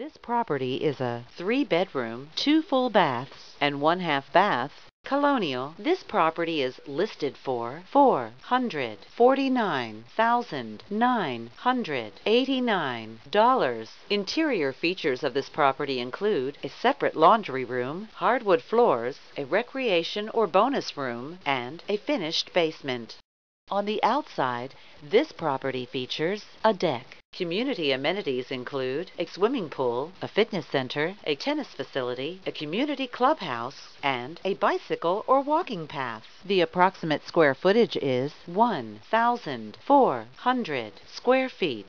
This property is a 3-bedroom, 2 full baths, and 1/2 bath, colonial. This property is listed for $449,989. Interior features of this property include a separate laundry room, hardwood floors, a recreation or bonus room, and a finished basement. On the outside, this property features a deck. Community amenities include a swimming pool, a fitness center, a tennis facility, a community clubhouse, and a bicycle or walking path. The approximate square footage is 1,400 square feet.